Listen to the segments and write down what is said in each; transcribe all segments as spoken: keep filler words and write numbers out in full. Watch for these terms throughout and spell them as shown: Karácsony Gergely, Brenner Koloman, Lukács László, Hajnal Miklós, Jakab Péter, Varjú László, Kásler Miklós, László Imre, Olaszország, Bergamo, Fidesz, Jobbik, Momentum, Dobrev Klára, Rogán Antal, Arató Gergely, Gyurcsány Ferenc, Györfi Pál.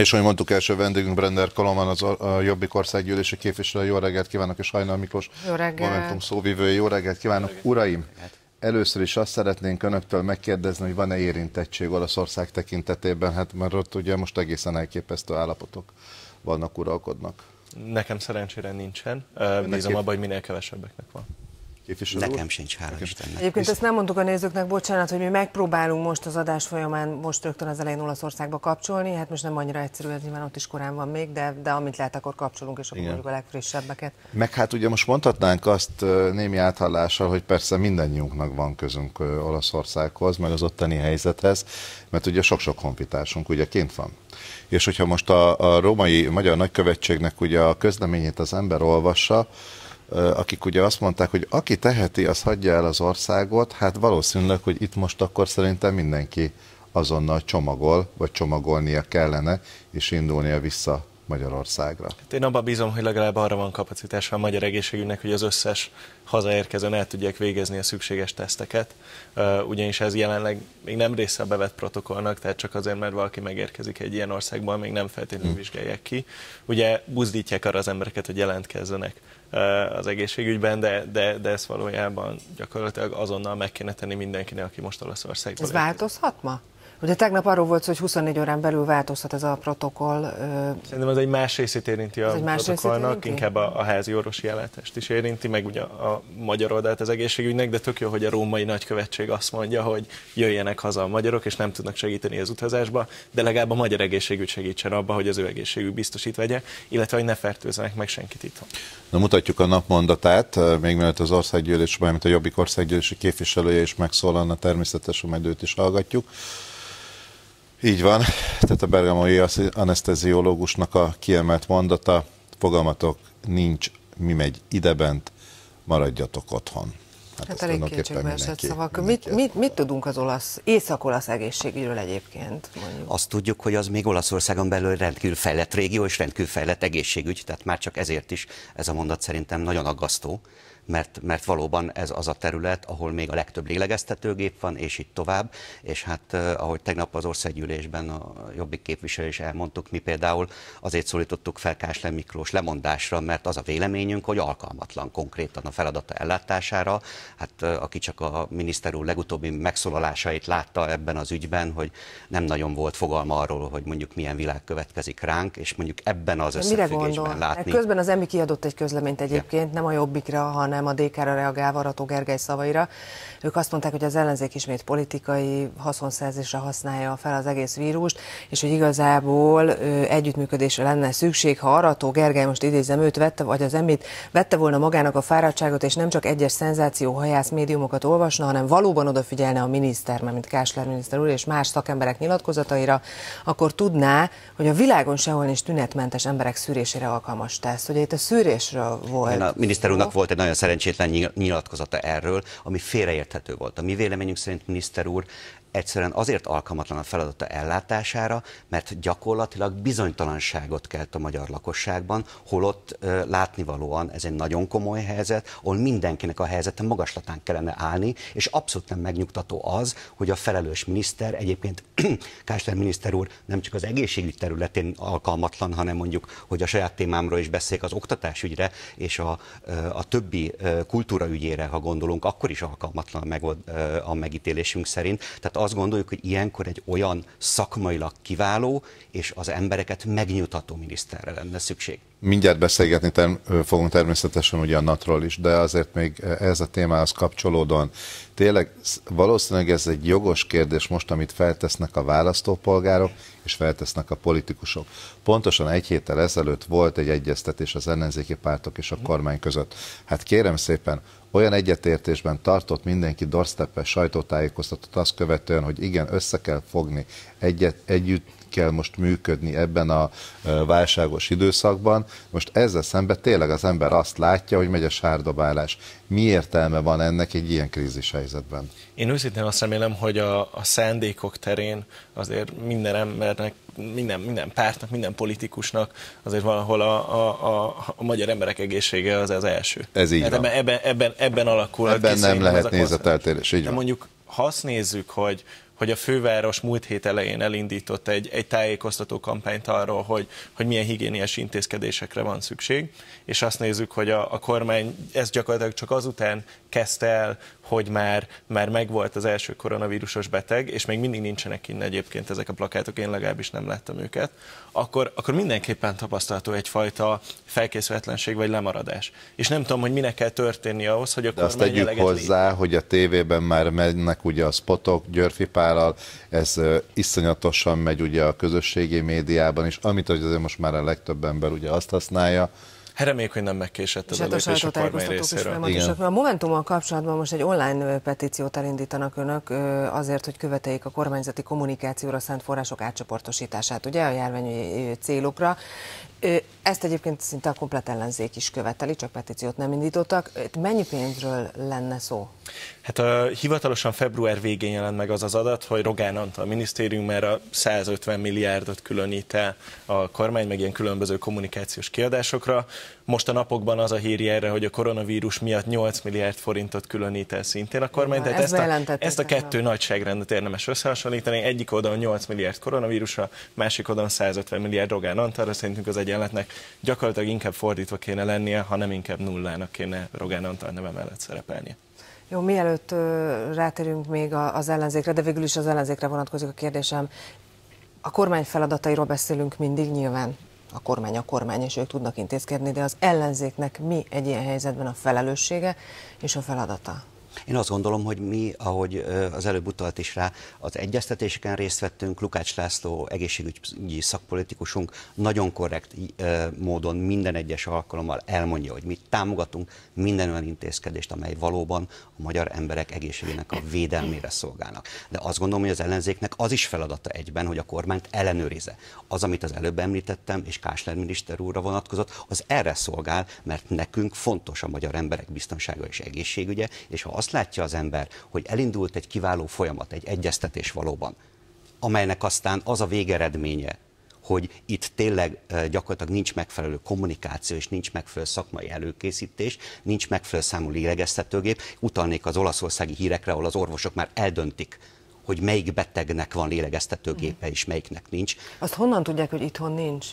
És ahogy mondtuk, első vendégünk Brenner Koloman, az a Jobbik országgyűlési képviselő. Jó reggelt kívánok, és Hajnal Miklós, Momentum szóvivője. Jó reggelt kívánok. Uraim, először is azt szeretnénk önöktől megkérdezni, hogy van-e érintettség Olaszország tekintetében, hát mert ott ugye most egészen elképesztő állapotok vannak, uralkodnak. Nekem szerencsére nincsen. Bízom abban, hogy minél kevesebbeknek van. Képviselő Nekem úr? sincs, hála Istennek. Egyébként ezt nem mondtuk a nézőknek, bocsánat, hogy mi megpróbálunk most az adás folyamán, most rögtön az elején Olaszországba kapcsolni, hát most nem annyira egyszerű, ez nyilván ott is korán van még, de, de amit lehet, akkor kapcsolunk, és akkor mondjuk a legfrissebbeket. Meg hát ugye most mondhatnánk azt némi áthallással, hogy persze mindannyiunknak van közünk Olaszországhoz, meg az ottani helyzethez, mert ugye sok-sok honfitársunk ugye kint van. És hogyha most a, a római magyar nagykövetségnek ugye a közleményét az ember olvassa, akik ugye azt mondták, hogy aki teheti, az hagyja el az országot, hát valószínűleg, hogy itt most akkor szerintem mindenki azonnal csomagol, vagy csomagolnia kellene, és indulnia vissza Magyarországra. Hát én abban bízom, hogy legalább arra van kapacitása a magyar egészségügynek, hogy az összes hazaérkezőn el tudják végezni a szükséges teszteket, ugyanis ez jelenleg még nem része a bevett protokollnak, tehát csak azért, mert valaki megérkezik egy ilyen országból, még nem feltétlenül vizsgálják ki. Ugye buzdítják arra az embereket, hogy jelentkezzenek az egészségügyben, de, de, de ezt valójában gyakorlatilag azonnal meg kéne tenni mindenkinek, aki most Olaszországban. Ez változhat ma? Ugye tegnap arról volt szó, hogy huszonnégy órán belül változhat ez a protokoll. Szerintem az egy más részét érinti a protokollnak, inkább a, a házi orvosi ellátást is érinti, meg ugye a magyar oldalt az egészségügynek, de tök jó, hogy a római nagykövetség azt mondja, hogy jöjjenek haza a magyarok, és nem tudnak segíteni az utazásba, de legalább a magyar egészségügy segítsen abba, hogy az ő egészségügy biztosít vegye, illetve hogy ne fertőzzenek meg senkit itthon. Na, mutatjuk a napmondatát, még mielőtt az országgyűlésben, mint a Jobbik országgyűlési képviselője is megszólalna, természetesen majd őt is hallgatjuk. Így van, tehát a bergamói aneszteziológusnak a kiemelt mondata: fogalmatok nincs, mi megy idebent, maradjatok otthon. Hát, hát elég kétségbeesett szavak. Mit, mit, mit tudunk az olasz, észak-olasz egészségügyről egyébként? Mondjuk? Azt tudjuk, hogy az még Olaszországon belül rendkívül fejlett régió és rendkívül fejlett egészségügy, tehát már csak ezért is ez a mondat szerintem nagyon aggasztó, mert, mert valóban ez az a terület, ahol még a legtöbb lélegeztetőgép van, és így tovább, és hát ahogy tegnap az országgyűlésben a Jobbik képviselő is elmondtuk, mi például azért szólítottuk fel Kásler Miklós lemondásra, mert az a véleményünk, hogy alkalmatlan konkrétan a feladata ellátására. Hát aki csak a miniszter úr legutóbbi megszólalásait látta ebben az ügyben, hogy nem nagyon volt fogalma arról, hogy mondjuk milyen világ következik ránk, és mondjuk ebben az összefüggésben látni. Közben az e em i kiadott egy közleményt egyébként, ja. nem a Jobbikra, hanem a dé ká-ra reagálva, Arató Gergely szavaira. Ők azt mondták, hogy az ellenzék ismét politikai haszonszerzésre használja fel az egész vírust, és hogy igazából ö, együttműködésre lenne szükség, ha Arató Gergely, most idézem őt, vette, vagy az e em i-t, vette volna magának a fáradtságot, és nem csak egyes szenzációhajász médiumokat olvasna, hanem valóban odafigyelne a miniszter, mint Kásler miniszter úr, és más szakemberek nyilatkozataira, akkor tudná, hogy a világon sehol nincs tünetmentes emberek szűrésére alkalmas teszt. Ugye itt a szűrésről volt. Igen, a miniszter úrnak volt egy nagyon szerencsétlen nyilatkozata erről, ami félreérthető volt. A mi véleményünk szerint miniszter úr egyszerűen azért alkalmatlan a feladata ellátására, mert gyakorlatilag bizonytalanságot kelt a magyar lakosságban, holott ö, látnivalóan ez egy nagyon komoly helyzet, ahol mindenkinek a helyzete magaslatán kellene állni, és abszolút nem megnyugtató az, hogy a felelős miniszter, egyébként Kásler miniszter úr nem csak az egészségügy területén alkalmatlan, hanem mondjuk, hogy a saját témámról is beszéljek, az oktatásügyre és a, a többi kultúraügyére, ha gondolunk, akkor is alkalmatlan a, meg, a megítélésünk szerint. Tehát azt gondoljuk, hogy ilyenkor egy olyan szakmailag kiváló és az embereket megnyugtató miniszterre lenne szükség. Mindjárt beszélgetni term fogunk természetesen ugye a en á té-ról is, de azért még ez a témához kapcsolódóan. Tényleg valószínűleg ez egy jogos kérdés most, amit feltesznek a választópolgárok és feltesznek a politikusok. Pontosan egy héttel ezelőtt volt egy egyeztetés az ellenzéki pártok és a kormány között. Hát kérem szépen, olyan egyetértésben tartott mindenki doorstep-es sajtótájékoztatót azt követően, hogy igen, össze kell fogni, egyet, együtt kell most működni ebben a válságos időszakban. Most ezzel szemben tényleg az ember azt látja, hogy megy a sárdobálás. Mi értelme van ennek egy ilyen krízis helyzetben? Én őszintén azt remélem, hogy a, a szándékok terén azért minden embernek, minden, minden pártnak, minden politikusnak azért valahol a, a, a, a magyar emberek egészsége az az első. Ez így hát van. Ebben, ebben, ebben alakul. Ebben nem lehet nézeteltérés. Így van. De mondjuk, ha azt nézzük, hogy hogy a főváros múlt hét elején elindított egy, egy tájékoztató kampányt arról, hogy, hogy milyen higiéniás intézkedésekre van szükség, és azt nézzük, hogy a, a kormány ezt gyakorlatilag csak azután kezdte el, hogy már, már megvolt az első koronavírusos beteg, és még mindig nincsenek innen egyébként ezek a plakátok, én legalábbis nem láttam őket, akkor, akkor mindenképpen tapasztalható egyfajta felkészületlenség vagy lemaradás. És nem tudom, hogy minek kell történni ahhoz, hogy a kormány eleget lép. De azt tegyük hozzá, hogy a tévében már mennek ugye a spotok Györfi Pállal, ez uh, iszonyatosan megy ugye a közösségi médiában is, amit azért most már a legtöbb ember ugye azt használja. Reméljük, hogy nem megkésett az a lépés a kormány részéről. A Momentummal kapcsolatban most egy online petíciót elindítanak önök azért, hogy követeljék a kormányzati kommunikációra szánt források átcsoportosítását, ugye, a járványügyi célokra. Ezt egyébként szinte a komplett ellenzék is követeli, csak petíciót nem indítottak. Mennyi pénzről lenne szó? Hát a, hivatalosan február végén jelent meg az az adat, hogy Rogán Antal minisztérium már a százötven milliárdot különít el a kormány, meg ilyen különböző kommunikációs kiadásokra. Most a napokban az a hírje erre, hogy a koronavírus miatt nyolc milliárd forintot különít el szintén a kormány. Tehát ezt, ezt, a, ezt a kettő a... nagyságrendet érdemes összehasonlítani. Egyik oldalon nyolc milliárd koronavírusra, másik oldalon százötven milliárd Rogán Antalra. Szerintünk az egyenletnek gyakorlatilag inkább fordítva kéne lennie, ha nem inkább nullának kéne Rogán Antal neve mellett szerepelnie. Jó, mielőtt ráterünk még az ellenzékre, de végül is az ellenzékre vonatkozik a kérdésem. A kormány feladatairól beszélünk mindig nyilván. A kormány a kormány, és ők tudnak intézkedni, de az ellenzéknek mi egy ilyen helyzetben a felelőssége és a feladata? Én azt gondolom, hogy mi, ahogy az előbb utalt is rá, az egyeztetéseken részt vettünk, Lukács László egészségügyi szakpolitikusunk nagyon korrekt módon minden egyes alkalommal elmondja, hogy mi támogatunk minden olyan intézkedést, amely valóban a magyar emberek egészségének a védelmére szolgálnak. De azt gondolom, hogy az ellenzéknek az is feladata egyben, hogy a kormányt ellenőrize. Az, amit az előbb említettem, és Kásler miniszter úrra vonatkozott, az erre szolgál, mert nekünk fontos a magyar emberek biztonsága és egészségügye, és ha azt látja az ember, hogy elindult egy kiváló folyamat, egy egyeztetés valóban, amelynek aztán az a végeredménye, hogy itt tényleg gyakorlatilag nincs megfelelő kommunikáció, és nincs megfelelő szakmai előkészítés, nincs megfelelő számú lélegeztetőgép. Utalnék az olaszországi hírekre, ahol az orvosok már eldöntik, hogy melyik betegnek van lélegeztetőgépe, és melyiknek nincs. Azt honnan tudják, hogy itthon nincs?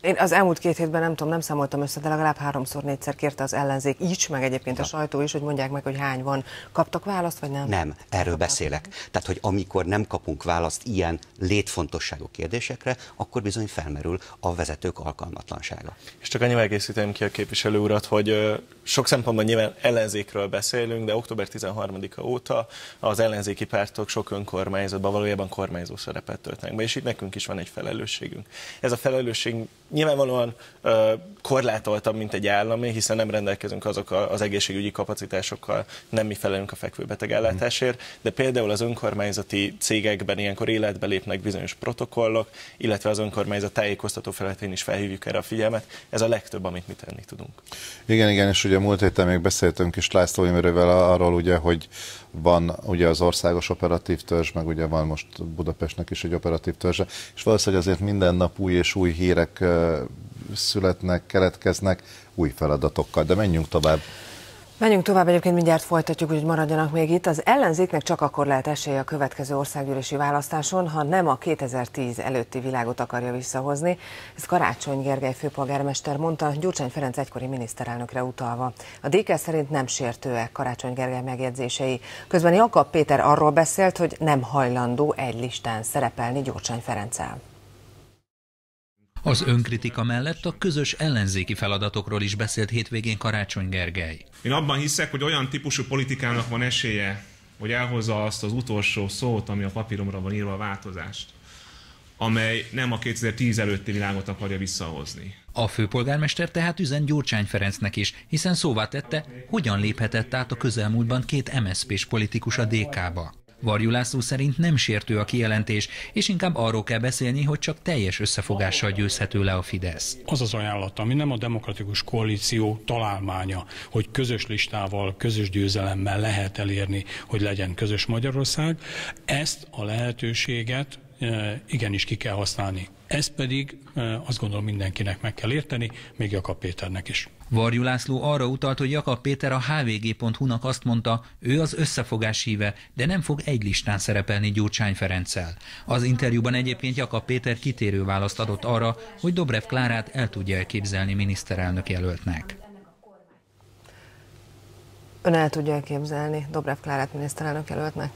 Én az elmúlt két hétben nem tudom, nem számoltam össze, de legalább háromszor, négyszer kérte az ellenzék is, meg egyébként a sajtó is, hogy mondják meg, hogy hány van. Kaptak választ, vagy nem? Nem, erről beszélek. Tehát, hogy amikor nem kapunk választ ilyen létfontosságú kérdésekre, akkor bizony felmerül a vezetők alkalmatlansága. És csak annyira egészítem ki a képviselő urat, hogy sok szempontban nyilván ellenzékről beszélünk, de október tizenharmadika óta az ellenzéki pártok sok önkormányzatban valójában kormányzó szerepet töltenek be, és itt nekünk is van egy felelősségünk. Ez a felelősség nyilvánvalóan ö, korlátoltabb, mint egy állami, hiszen nem rendelkezünk azok a, az egészségügyi kapacitásokkal, nem mi felelünk a fekvőbeteg ellátásért, de például az önkormányzati cégekben ilyenkor életbe lépnek bizonyos protokollok, illetve az önkormányzat tájékoztató felületén is felhívjuk erre a figyelmet. Ez a legtöbb, amit mi tenni tudunk. Igen, igen, és ugye múlt héten még beszéltünk is László Imrével arról, ugye, hogy van ugye az országos operatív törzs, meg ugye van most Budapestnek is egy operatív törzse, és valószínűleg azért minden nap új és új hírek születnek, keletkeznek új feladatokkal, de menjünk tovább. Menjünk tovább, egyébként mindjárt folytatjuk, hogy maradjanak még itt. Az ellenzéknek csak akkor lehet esélye a következő országgyűlési választáson, ha nem a kétezer-tíz előtti világot akarja visszahozni. Ez Karácsony Gergely főpolgármester mondta, Gyurcsány Ferenc egykori miniszterelnökre utalva. A dé ká szerint nem sértőek Karácsony Gergely megjegyzései. Közben Jakab Péter arról beszélt, hogy nem hajlandó egy listán szerepelni Gyurcsány Ferenccel. Az önkritika mellett a közös ellenzéki feladatokról is beszélt hétvégén Karácsony Gergely. Én abban hiszek, hogy olyan típusú politikának van esélye, hogy elhozza azt az utolsó szót, ami a papíromra van írva, a változást, amely nem a kétezer-tíz előtti világot akarja visszahozni. A főpolgármester tehát üzen Gyurcsány Ferencnek is, hiszen szóvá tette, hogyan léphetett át a közelmúltban két em es zé pés politikus a dé ká-ba. Varjú László szerint nem sértő a kijelentés, és inkább arról kell beszélni, hogy csak teljes összefogással győzhető le a Fidesz. Az az ajánlat, ami nem a demokratikus koalíció találmánya, hogy közös listával, közös győzelemmel lehet elérni, hogy legyen közös Magyarország, ezt a lehetőséget igenis ki kell használni. Ezt pedig azt gondolom mindenkinek meg kell érteni, még Jakab Péternek is. Varjú László arra utalt, hogy Jakab Péter a hvg.hu-nak azt mondta, ő az összefogás híve, de nem fog egy listán szerepelni Gyurcsány Ferenccel. Az interjúban egyébként Jakab Péter kitérő választ adott arra, hogy Dobrev Klárát el tudja elképzelni miniszterelnök jelöltnek. Ön el tudja elképzelni Dobrev Klárát miniszterelnök jelöltnek?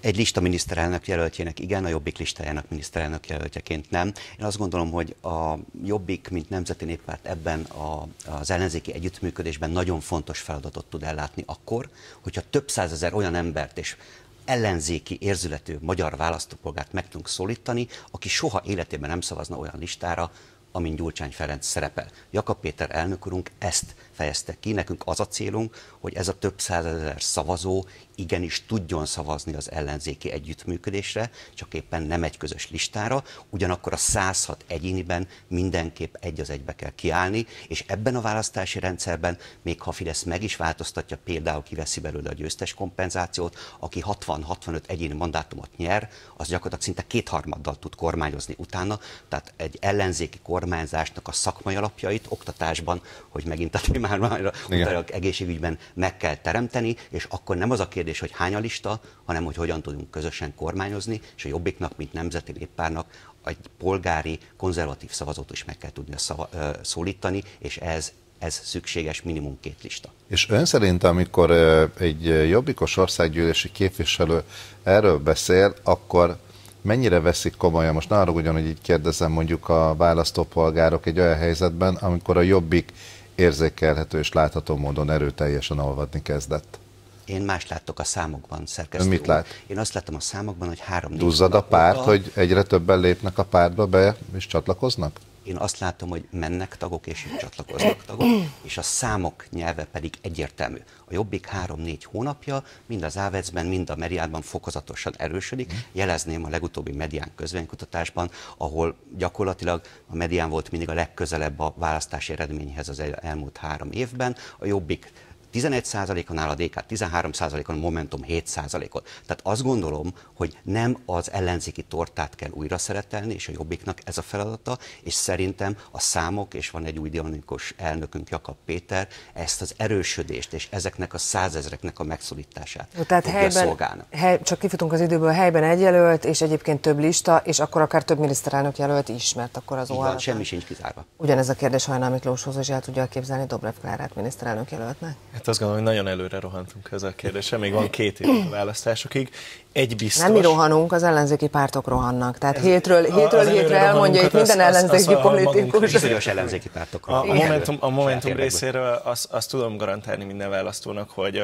Egy lista miniszterelnök jelöltjének igen, a Jobbik listájának miniszterelnök jelöltjeként nem. Én azt gondolom, hogy a Jobbik, mint Nemzeti Néppárt ebben a, az ellenzéki együttműködésben nagyon fontos feladatot tud ellátni akkor, hogyha több százezer olyan embert és ellenzéki érzületű magyar választópolgárt meg tudunk szólítani, aki soha életében nem szavazna olyan listára, amin Gyurcsány Ferenc szerepel. Jakab Péter elnök úrunk ezt fejezte ki, nekünk az a célunk, hogy ez a több százezer szavazó igenis tudjon szavazni az ellenzéki együttműködésre, csak éppen nem egy közös listára, ugyanakkor a száz hat egyéniben mindenképp egy az egybe kell kiállni, és ebben a választási rendszerben, még ha Fidesz meg is változtatja, például kiveszi belőle a győztes kompenzációt, aki hatvan-hatvanöt egyéni mandátumot nyer, az gyakorlatilag szinte kétharmaddal tud kormányozni utána, tehát egy ellenzéki kormányzásnak a szakmai alapjait oktatásban, hogy megint a témára, egészségügyben meg kell teremteni, és akkor nem az a kérdés, hogy hány a lista, hanem hogy hogyan tudunk közösen kormányozni, és a Jobbiknak, mint Nemzeti Néppárnak egy polgári, konzervatív szavazót is meg kell tudnia szava, ö, szólítani, és ez, ez szükséges minimum két lista. És ön szerint, amikor egy jobbikos országgyűlési képviselő erről beszél, akkor mennyire veszik komolyan? Most ne haragudjon, hogy így kérdezem, mondjuk a választópolgárok egy olyan helyzetben, amikor a Jobbik érzékelhető és látható módon erőteljesen olvadni kezdett. Én más látok a számokban, szerkesztő. Ön mit lát? Én azt látom a számokban, hogy három-négy. Duzzad a párt, óta, hogy egyre többen lépnek a pártba be és csatlakoznak? Én azt látom, hogy mennek tagok és csatlakoznak tagok, és a számok nyelve pedig egyértelmű. A Jobbik három-négy hónapja mind az Ávecben, mind a Meriádban fokozatosan erősödik. Jelezném a legutóbbi Medián közvénykutatásban, ahol gyakorlatilag a Medián volt mindig a legközelebb a választási eredményhez az elmúlt három évben. A Jobbik tizenegy százalékon áll, a dé ká tizenhárom százalékon, a Momentum hét százalékon. Tehát azt gondolom, hogy nem az ellenzéki tortát kell újra szeretelni, és a Jobbiknak ez a feladata, és szerintem a számok, és van egy új dinamikus elnökünk, Jakab Péter, ezt az erősödést, és ezeknek a százezreknek a megszólítását tehát fogja helyben, szolgálni. Hely, csak kifutunk az időből, helyben egy jelölt, és egyébként több lista, és akkor akár több miniszterelnök jelölt is, mert akkor az óhajlatán. Semmi sincs kizárva. Ugyanez a kérdés Hajnal Miklóshoz, és el tudja képzelni Dobrev Klárát miniszterelnök jelöltnek? Azt gondolom, hogy nagyon előre rohantunk ezzel a kérdéssel, még van két év a választásokig. Egy biztos... Nem mi rohanunk, az ellenzéki pártok rohannak. Tehát hétről, hétről hétre elmondja itt minden az, ellenzéki az, az politikus. Bizonyos ellenzéki pártok rohannak. A, a Momentum, a Momentum részéről azt, azt tudom garantálni minden választónak, hogy,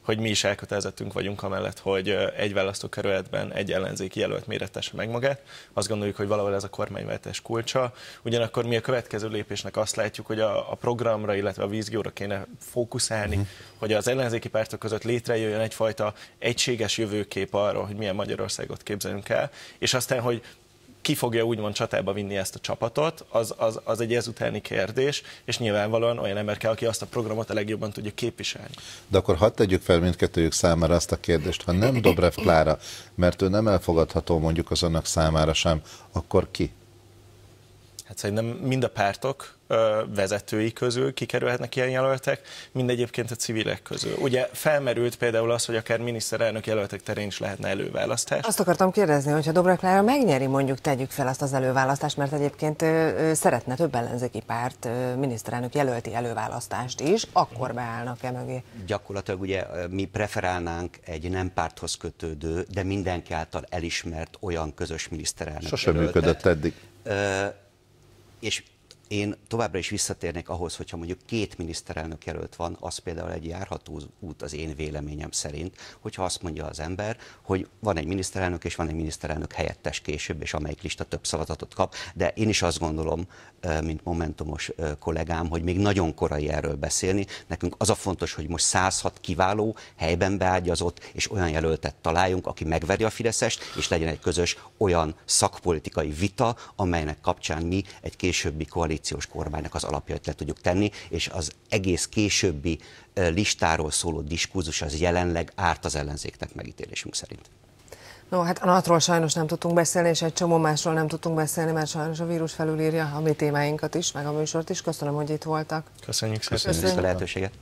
hogy mi is elkötelezettünk vagyunk amellett, hogy egy választókerületben egy ellenzéki jelölt méretesse meg magát. Azt gondoljuk, hogy valahol ez a kormányváltás kulcsa. Ugyanakkor mi a következő lépésnek azt látjuk, hogy a, a programra, illetve a vízióra kéne fókuszálni, mm. hogy az ellenzéki pártok között létrejöjjön egyfajta egységes jövőkép arról, hogy milyen Magyarországot képzelünk el, és aztán, hogy ki fogja úgymond csatába vinni ezt a csapatot, az, az, az egy ezutáni kérdés, és nyilvánvalóan olyan ember kell, aki azt a programot a legjobban tudja képviselni. De akkor hadd tegyük fel mindkettőjük számára azt a kérdést, ha nem Dobrev Klára, mert ő nem elfogadható mondjuk az önök számára sem, akkor ki? Hát szerintem mind a pártok vezetői közül kikerülhetnek ilyen jelöltek, mind egyébként a civilek közül. Ugye felmerült például az, hogy akár miniszterelnök jelöltek terén is lehetne előválasztás. Azt akartam kérdezni, hogyha Dobrev Klára megnyeri, mondjuk tegyük fel azt az előválasztást, mert egyébként ő szeretne több ellenzéki párt miniszterelnök jelölti előválasztást is, akkor beállnak-e mögé? Gyakorlatilag ugye mi preferálnánk egy nem párthoz kötődő, de mindenki által elismert olyan közös miniszterelnök sosem jelöltet. Működött eddig. Ö, és én továbbra is visszatérnék ahhoz, hogyha mondjuk két miniszterelnök jelölt van, az például egy járható út az én véleményem szerint, hogyha azt mondja az ember, hogy van egy miniszterelnök és van egy miniszterelnök helyettes később, és amelyik lista több szavazatot kap, de én is azt gondolom, mint Momentumos kollégám, hogy még nagyon korai erről beszélni. Nekünk az a fontos, hogy most száz hat kiváló, helyben beágyazott, és olyan jelöltet találjunk, aki megveri a Fideszest, és legyen egy közös olyan szakpolitikai vita, amelynek kapcsán mi egy későbbi koalíció kormánynak az alapjait le tudjuk tenni, és az egész későbbi listáról szóló diskurzus az jelenleg árt az ellenzéknek megítélésünk szerint. No, hát a natról sajnos nem tudtunk beszélni, és egy csomó másról nem tudtunk beszélni, mert sajnos a vírus felülírja a mi témáinkat is, meg a műsort is. Köszönöm, hogy itt voltak. Köszönjük szépen. Köszönjük a lehetőséget.